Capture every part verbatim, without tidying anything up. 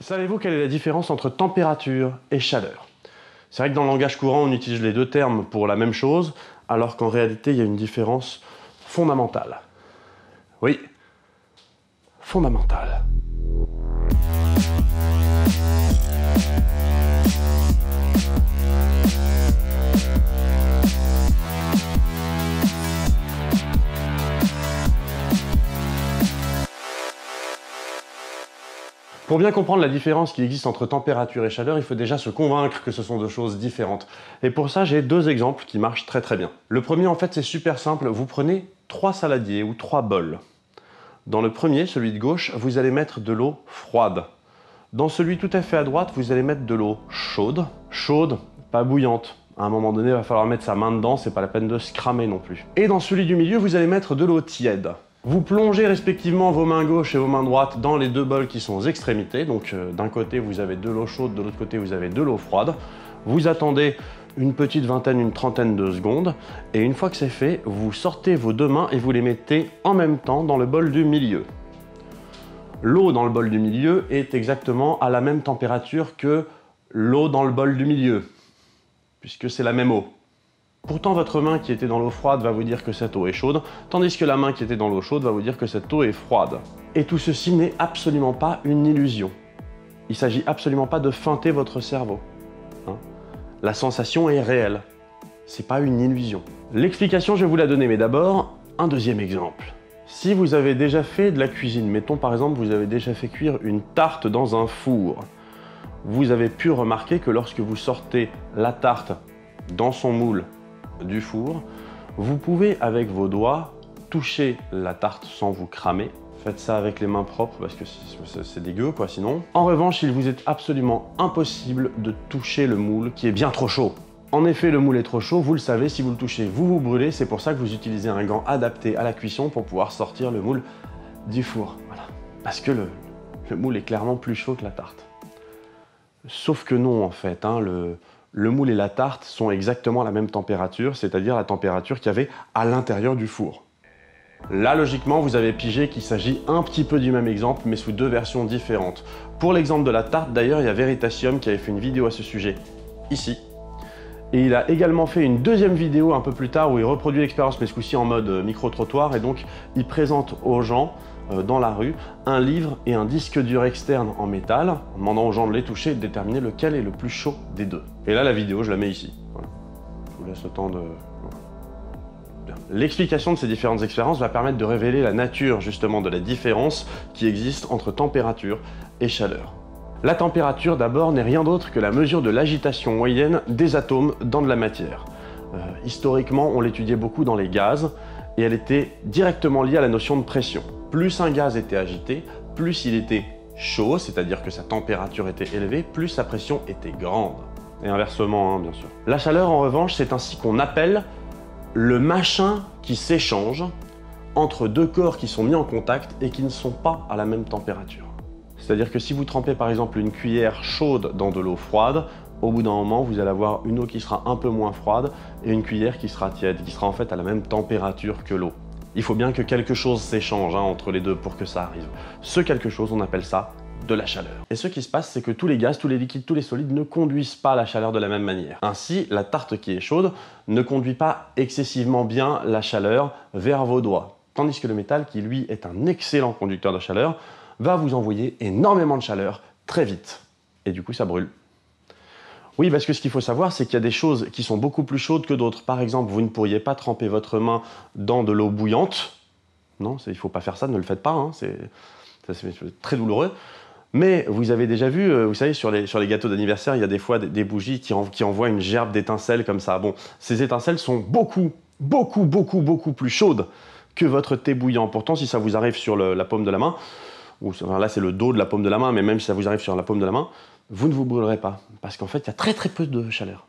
Savez-vous quelle est la différence entre température et chaleur? C'est vrai que dans le langage courant, on utilise les deux termes pour la même chose, alors qu'en réalité, il y a une différence fondamentale. Oui, fondamentale. Pour bien comprendre la différence qui existe entre température et chaleur, il faut déjà se convaincre que ce sont deux choses différentes. Et pour ça, j'ai deux exemples qui marchent très très bien. Le premier, en fait, c'est super simple. Vous prenez trois saladiers ou trois bols. Dans le premier, celui de gauche, vous allez mettre de l'eau froide. Dans celui tout à fait à droite, vous allez mettre de l'eau chaude. Chaude, pas bouillante. À un moment donné, il va falloir mettre sa main dedans, c'est pas la peine de se cramer non plus. Et dans celui du milieu, vous allez mettre de l'eau tiède. Vous plongez respectivement vos mains gauche et vos mains droites dans les deux bols qui sont aux extrémités. Donc euh, d'un côté, vous avez de l'eau chaude, de l'autre côté, vous avez de l'eau froide. Vous attendez une petite vingtaine, une trentaine de secondes. Et une fois que c'est fait, vous sortez vos deux mains et vous les mettez en même temps dans le bol du milieu. L'eau dans le bol du milieu est exactement à la même température que l'eau dans le bol du milieu, puisque c'est la même eau. Pourtant, votre main qui était dans l'eau froide va vous dire que cette eau est chaude, tandis que la main qui était dans l'eau chaude va vous dire que cette eau est froide. Et tout ceci n'est absolument pas une illusion. Il ne s'agit absolument pas de feinter votre cerveau. Hein ? La sensation est réelle. C'est pas une illusion. L'explication, je vais vous la donner, mais d'abord, un deuxième exemple. Si vous avez déjà fait de la cuisine, mettons par exemple, vous avez déjà fait cuire une tarte dans un four, vous avez pu remarquer que lorsque vous sortez la tarte dans son moule, du four, vous pouvez avec vos doigts toucher la tarte sans vous cramer. Faites ça avec les mains propres parce que c'est dégueu quoi sinon. En revanche, il vous est absolument impossible de toucher le moule qui est bien trop chaud. En effet, le moule est trop chaud, vous le savez, si vous le touchez, vous vous brûlez. C'est pour ça que vous utilisez un gant adapté à la cuisson pour pouvoir sortir le moule du four. Voilà. Parce que le, le moule est clairement plus chaud que la tarte. Sauf que non en fait, hein, le... Le moule et la tarte sont exactement à la même température, c'est-à-dire la température qu'il y avait à l'intérieur du four. Là, logiquement, vous avez pigé qu'il s'agit un petit peu du même exemple, mais sous deux versions différentes. Pour l'exemple de la tarte, d'ailleurs, il y a Veritasium qui avait fait une vidéo à ce sujet, ici. Et il a également fait une deuxième vidéo un peu plus tard où il reproduit l'expérience, mais ce coup-ci en mode micro-trottoir, et donc il présente aux gens, euh, dans la rue, un livre et un disque dur externe en métal, en demandant aux gens de les toucher et de déterminer lequel est le plus chaud des deux. Et là, la vidéo, je la mets ici. Voilà. Je vous laisse le temps de... L'explication de ces différentes expériences va permettre de révéler la nature, justement, de la différence qui existe entre température et chaleur. La température, d'abord, n'est rien d'autre que la mesure de l'agitation moyenne des atomes dans de la matière. Euh, historiquement, on l'étudiait beaucoup dans les gaz, et elle était directement liée à la notion de pression. Plus un gaz était agité, plus il était chaud, c'est-à-dire que sa température était élevée, plus sa pression était grande. Et inversement, hein, bien sûr. La chaleur, en revanche, c'est ainsi qu'on appelle le machin qui s'échange entre deux corps qui sont mis en contact et qui ne sont pas à la même température. C'est-à-dire que si vous trempez par exemple une cuillère chaude dans de l'eau froide, au bout d'un moment, vous allez avoir une eau qui sera un peu moins froide et une cuillère qui sera tiède, qui sera en fait à la même température que l'eau. Il faut bien que quelque chose s'échange hein, entre les deux pour que ça arrive. Ce quelque chose, on appelle ça de la chaleur. Et ce qui se passe, c'est que tous les gaz, tous les liquides, tous les solides ne conduisent pas la chaleur de la même manière. Ainsi, la tarte qui est chaude ne conduit pas excessivement bien la chaleur vers vos doigts. Tandis que le métal, qui lui est un excellent conducteur de chaleur, va vous envoyer énormément de chaleur très vite. Et du coup, ça brûle. Oui, parce que ce qu'il faut savoir, c'est qu'il y a des choses qui sont beaucoup plus chaudes que d'autres. Par exemple, vous ne pourriez pas tremper votre main dans de l'eau bouillante. Non, il ne faut pas faire ça, ne le faites pas, hein, c'est très douloureux. Mais vous avez déjà vu, vous savez, sur les, sur les gâteaux d'anniversaire, il y a des fois des, des bougies qui, en, qui envoient une gerbe d'étincelles comme ça. Bon, ces étincelles sont beaucoup, beaucoup, beaucoup, beaucoup plus chaudes que votre thé bouillant. Pourtant, si ça vous arrive sur le, la paume de la main, ou enfin là c'est le dos de la paume de la main, mais même si ça vous arrive sur la paume de la main, vous ne vous brûlerez pas, parce qu'en fait il y a très très peu de chaleur.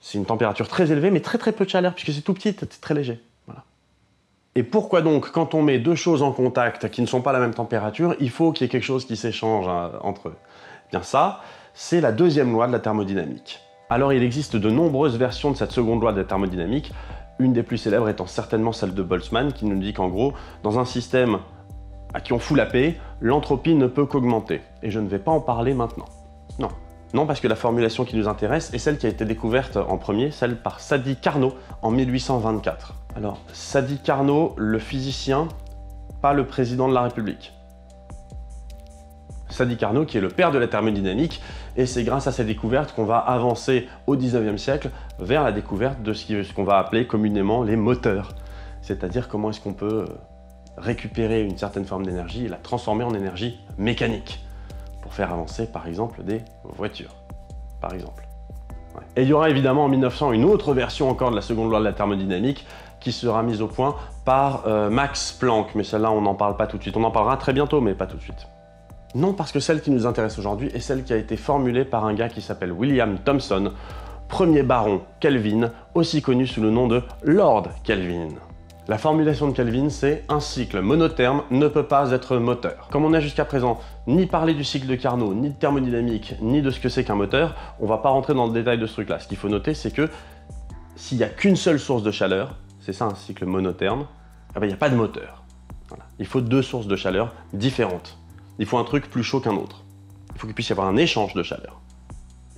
C'est une température très élevée, mais très très peu de chaleur, puisque c'est tout petit, c'est très léger. Voilà. Et pourquoi donc, quand on met deux choses en contact qui ne sont pas à la même température, il faut qu'il y ait quelque chose qui s'échange hein, entre eux? Eh bien ça, c'est la deuxième loi de la thermodynamique. Alors il existe de nombreuses versions de cette seconde loi de la thermodynamique, une des plus célèbres étant certainement celle de Boltzmann, qui nous dit qu'en gros, dans un système à qui on fout la paix, l'entropie ne peut qu'augmenter. Et je ne vais pas en parler maintenant. Non. Non, parce que la formulation qui nous intéresse est celle qui a été découverte en premier, celle par Sadi Carnot en mille huit cent vingt-quatre. Alors, Sadi Carnot, le physicien, pas le président de la République. Sadi Carnot qui est le père de la thermodynamique, et c'est grâce à sa découverte qu'on va avancer au dix-neuvième siècle vers la découverte de ce qu'on va appeler communément les moteurs. C'est-à-dire comment est-ce qu'on peut récupérer une certaine forme d'énergie et la transformer en énergie mécanique pour faire avancer par exemple des voitures, par exemple. Ouais. Et il y aura évidemment en mille neuf cents une autre version encore de la seconde loi de la thermodynamique qui sera mise au point par euh, Max Planck, mais celle-là on n'en parle pas tout de suite, on en parlera très bientôt mais pas tout de suite. Non, parce que celle qui nous intéresse aujourd'hui est celle qui a été formulée par un gars qui s'appelle William Thomson, premier baron Kelvin, aussi connu sous le nom de Lord Kelvin. La formulation de Kelvin, c'est un cycle monotherme ne peut pas être moteur. Comme on n'a jusqu'à présent ni parlé du cycle de Carnot, ni de thermodynamique, ni de ce que c'est qu'un moteur, on va pas rentrer dans le détail de ce truc-là. Ce qu'il faut noter, c'est que s'il n'y a qu'une seule source de chaleur, c'est ça un cycle monotherme, eh ben, il n'y a pas de moteur. Voilà. Il faut deux sources de chaleur différentes. Il faut un truc plus chaud qu'un autre. Il faut qu'il puisse y avoir un échange de chaleur.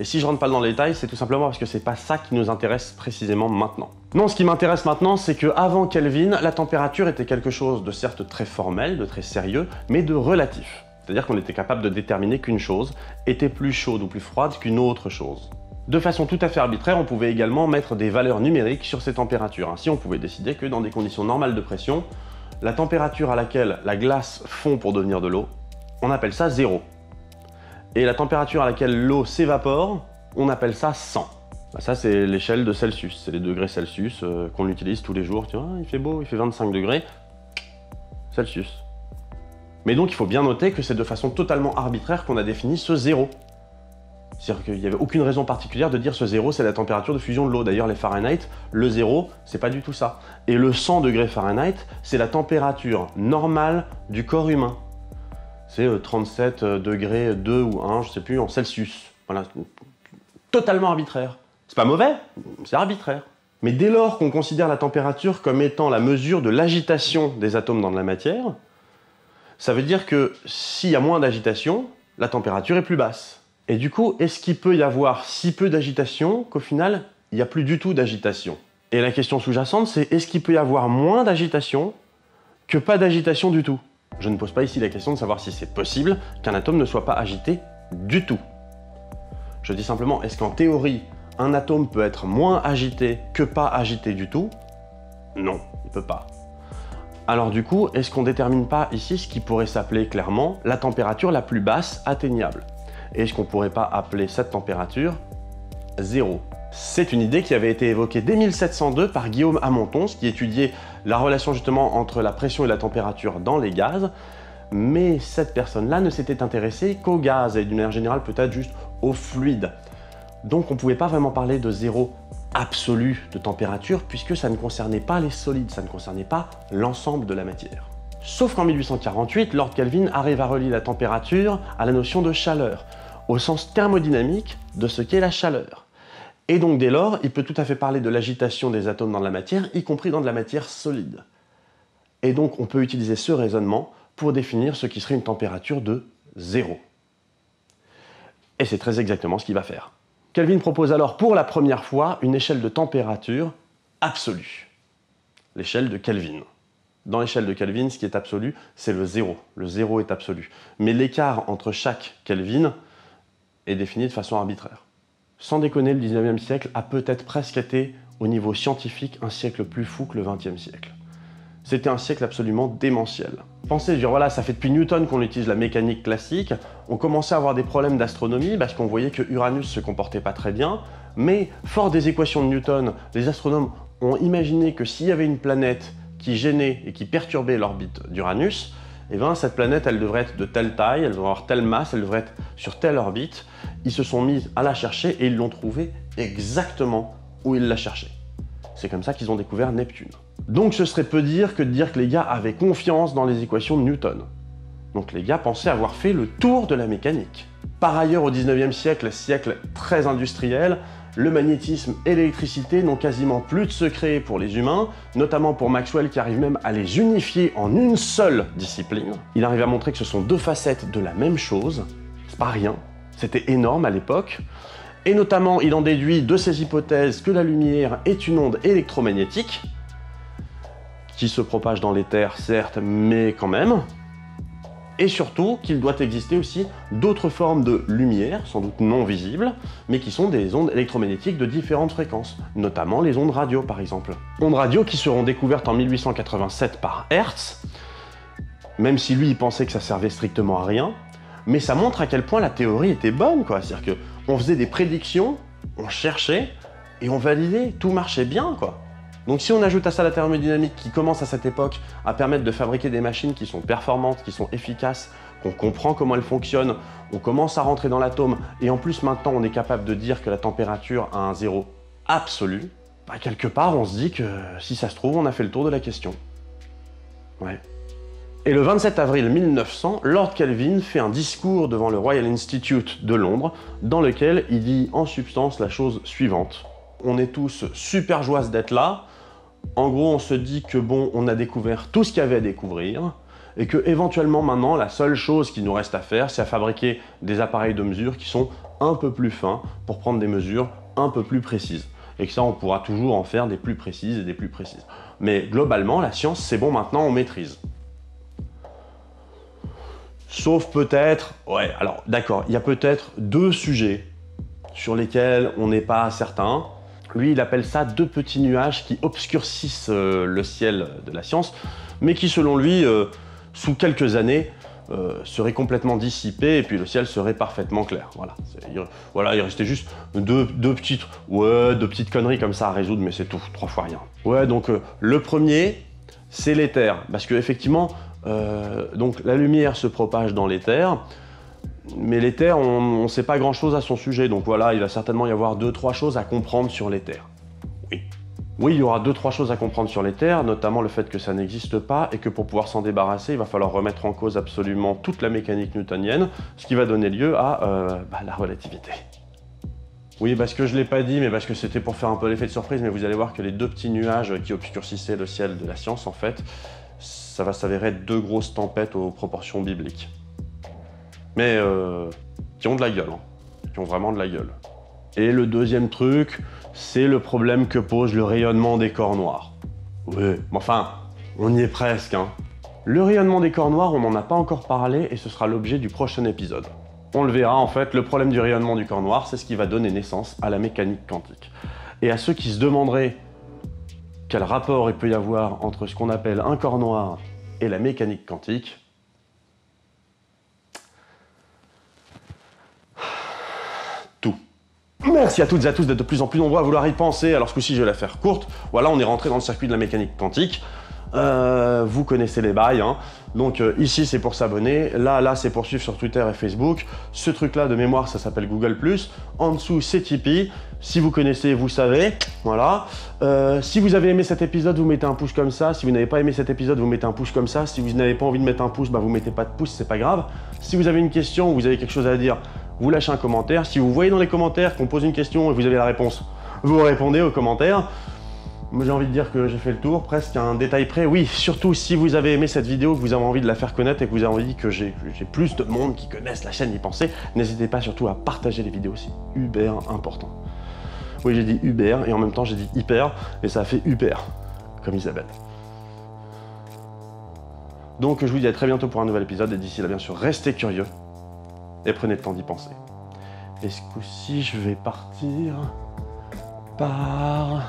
Et si je rentre pas dans le détail, c'est tout simplement parce que c'est pas ça qui nous intéresse précisément maintenant. Non, ce qui m'intéresse maintenant, c'est qu'avant Kelvin, la température était quelque chose de certes très formel, de très sérieux, mais de relatif. C'est-à-dire qu'on était capable de déterminer qu'une chose était plus chaude ou plus froide qu'une autre chose. De façon tout à fait arbitraire, on pouvait également mettre des valeurs numériques sur ces températures. Ainsi, on pouvait décider que dans des conditions normales de pression, la température à laquelle la glace fond pour devenir de l'eau, on appelle ça zéro. Et la température à laquelle l'eau s'évapore, on appelle ça cent. Ça, c'est l'échelle de Celsius, c'est les degrés Celsius euh, qu'on utilise tous les jours. Tu vois, il fait beau, il fait vingt-cinq degrés Celsius. Mais donc, il faut bien noter que c'est de façon totalement arbitraire qu'on a défini ce zéro. C'est-à-dire qu'il n'y avait aucune raison particulière de dire ce zéro, c'est la température de fusion de l'eau. D'ailleurs, les Fahrenheit, le zéro, c'est pas du tout ça. Et le cent degrés Fahrenheit, c'est la température normale du corps humain. C'est trente-sept degrés deux ou un, je sais plus, en Celsius. Voilà, totalement arbitraire. C'est pas mauvais, c'est arbitraire. Mais dès lors qu'on considère la température comme étant la mesure de l'agitation des atomes dans de la matière, ça veut dire que s'il y a moins d'agitation, la température est plus basse. Et du coup, est-ce qu'il peut y avoir si peu d'agitation qu'au final, il n'y a plus du tout d'agitation? Et la question sous-jacente, c'est est-ce qu'il peut y avoir moins d'agitation que pas d'agitation du tout? Je ne pose pas ici la question de savoir si c'est possible qu'un atome ne soit pas agité du tout. Je dis simplement, est-ce qu'en théorie, un atome peut être moins agité que pas agité du tout? Non, il ne peut pas. Alors du coup, est-ce qu'on ne détermine pas ici ce qui pourrait s'appeler clairement la température la plus basse atteignable? Et est-ce qu'on ne pourrait pas appeler cette température zéro? C'est une idée qui avait été évoquée dès mille sept cent deux par Guillaume Amontons, qui étudiait la relation justement entre la pression et la température dans les gaz, mais cette personne-là ne s'était intéressée qu'aux gaz et d'une manière générale peut-être juste aux fluides. Donc on ne pouvait pas vraiment parler de zéro absolu de température puisque ça ne concernait pas les solides, ça ne concernait pas l'ensemble de la matière. Sauf qu'en mille huit cent quarante-huit, Lord Kelvin arrive à relier la température à la notion de chaleur, au sens thermodynamique de ce qu'est la chaleur. Et donc dès lors, il peut tout à fait parler de l'agitation des atomes dans de la matière, y compris dans de la matière solide. Et donc on peut utiliser ce raisonnement pour définir ce qui serait une température de zéro. Et c'est très exactement ce qu'il va faire. Kelvin propose alors pour la première fois une échelle de température absolue. L'échelle de Kelvin. Dans l'échelle de Kelvin, ce qui est absolu, c'est le zéro. Le zéro est absolu. Mais l'écart entre chaque Kelvin est défini de façon arbitraire. Sans déconner, le dix-neuvième siècle a peut-être presque été, au niveau scientifique, un siècle plus fou que le vingtième siècle. C'était un siècle absolument démentiel. Pensez, dire voilà, ça fait depuis Newton qu'on utilise la mécanique classique, on commençait à avoir des problèmes d'astronomie parce qu'on voyait que Uranus se comportait pas très bien, mais fort des équations de Newton, les astronomes ont imaginé que s'il y avait une planète qui gênait et qui perturbait l'orbite d'Uranus, et eh bien cette planète, elle devrait être de telle taille, elle devrait avoir telle masse, elle devrait être sur telle orbite. Ils se sont mis à la chercher et ils l'ont trouvée exactement où ils la cherchaient. C'est comme ça qu'ils ont découvert Neptune. Donc ce serait peu dire que de dire que les gars avaient confiance dans les équations de Newton. Donc les gars pensaient avoir fait le tour de la mécanique. Par ailleurs, au dix-neuvième siècle, siècle très industriel, le magnétisme et l'électricité n'ont quasiment plus de secret pour les humains, notamment pour Maxwell qui arrive même à les unifier en une seule discipline. Il arrive à montrer que ce sont deux facettes de la même chose, c'est pas rien, c'était énorme à l'époque, et notamment il en déduit de ses hypothèses que la lumière est une onde électromagnétique, qui se propage dans l'éther certes, mais quand même, et surtout qu'il doit exister aussi d'autres formes de lumière, sans doute non visibles, mais qui sont des ondes électromagnétiques de différentes fréquences, notamment les ondes radio par exemple. Ondes radio qui seront découvertes en mille huit cent quatre-vingt-sept par Hertz, même si lui il pensait que ça servait strictement à rien, mais ça montre à quel point la théorie était bonne, quoi. C'est-à-dire qu'on faisait des prédictions, on cherchait, et on validait, tout marchait bien, quoi. Donc si on ajoute à ça la thermodynamique qui commence à cette époque à permettre de fabriquer des machines qui sont performantes, qui sont efficaces, qu'on comprend comment elles fonctionnent, on commence à rentrer dans l'atome et en plus maintenant on est capable de dire que la température a un zéro absolu, bah, quelque part on se dit que si ça se trouve on a fait le tour de la question. Ouais. Et le vingt-sept avril mille neuf cents, Lord Kelvin fait un discours devant le Royal Institute de Londres dans lequel il dit en substance la chose suivante. On est tous super joyeux d'être là. En gros, on se dit que bon, on a découvert tout ce qu'il y avait à découvrir et que éventuellement maintenant, la seule chose qui nous reste à faire, c'est à fabriquer des appareils de mesure qui sont un peu plus fins pour prendre des mesures un peu plus précises. Et que ça, on pourra toujours en faire des plus précises et des plus précises. Mais globalement, la science, c'est bon, maintenant, on maîtrise. Sauf peut-être... Ouais, alors d'accord, il y a peut-être deux sujets sur lesquels on n'est pas certain. Lui, il appelle ça deux petits nuages qui obscurcissent euh, le ciel de la science, mais qui, selon lui, euh, sous quelques années, euh, seraient complètement dissipés et puis le ciel serait parfaitement clair. Voilà, il, voilà, il restait juste deux, deux, petites, ouais, deux petites conneries comme ça à résoudre, mais c'est tout, trois fois rien. Ouais, donc euh, le premier, c'est l'éther, parce que effectivement, euh, donc la lumière se propage dans l'éther. Mais l'éther, on ne sait pas grand-chose à son sujet, donc voilà, il va certainement y avoir deux trois choses à comprendre sur l'éther. Oui. Oui, il y aura deux trois choses à comprendre sur l'éther, notamment le fait que ça n'existe pas et que pour pouvoir s'en débarrasser, il va falloir remettre en cause absolument toute la mécanique newtonienne, ce qui va donner lieu à euh, bah, la relativité. Oui, parce que je ne l'ai pas dit, mais parce que c'était pour faire un peu l'effet de surprise, mais vous allez voir que les deux petits nuages qui obscurcissaient le ciel de la science, en fait, ça va s'avérer deux grosses tempêtes aux proportions bibliques. Mais euh, qui ont de la gueule, hein. Qui ont vraiment de la gueule. Et le deuxième truc, c'est le problème que pose le rayonnement des corps noirs. Oui, mais enfin, on y est presque, hein. Le rayonnement des corps noirs, on n'en a pas encore parlé et ce sera l'objet du prochain épisode. On le verra en fait, le problème du rayonnement du corps noir, c'est ce qui va donner naissance à la mécanique quantique. Et à ceux qui se demanderaient quel rapport il peut y avoir entre ce qu'on appelle un corps noir et la mécanique quantique, merci à toutes et à tous d'être de plus en plus nombreux à vouloir y penser, alors ce coup-ci je vais la faire courte. Voilà, on est rentré dans le circuit de la mécanique quantique. Euh, vous connaissez les bails, hein. Donc euh, ici c'est pour s'abonner, là, là c'est pour suivre sur Twitter et Facebook. Ce truc-là de mémoire, ça s'appelle Google plus. En dessous c'est Tipeee. Si vous connaissez, vous savez, voilà. Euh, si vous avez aimé cet épisode, vous mettez un pouce comme ça. Si vous n'avez pas aimé cet épisode, vous mettez un pouce comme ça. Si vous n'avez pas envie de mettre un pouce, bah vous mettez pas de pouce, c'est pas grave. Si vous avez une question ou vous avez quelque chose à dire, vous lâchez un commentaire. Si vous voyez dans les commentaires qu'on pose une question et vous avez la réponse, vous répondez aux commentaires. J'ai envie de dire que j'ai fait le tour, presque à un détail près. Oui, surtout si vous avez aimé cette vidéo, que vous avez envie de la faire connaître et que vous avez envie que j'ai plus de monde qui connaisse la chaîne Y Penser, n'hésitez pas surtout à partager les vidéos, c'est hyper important. Oui, j'ai dit Uber et en même temps j'ai dit hyper et ça a fait Uber, comme Isabelle. Donc je vous dis à très bientôt pour un nouvel épisode et d'ici là, bien sûr, restez curieux et prenez le temps d'y penser. Et ce coup-ci, je vais partir par...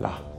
là.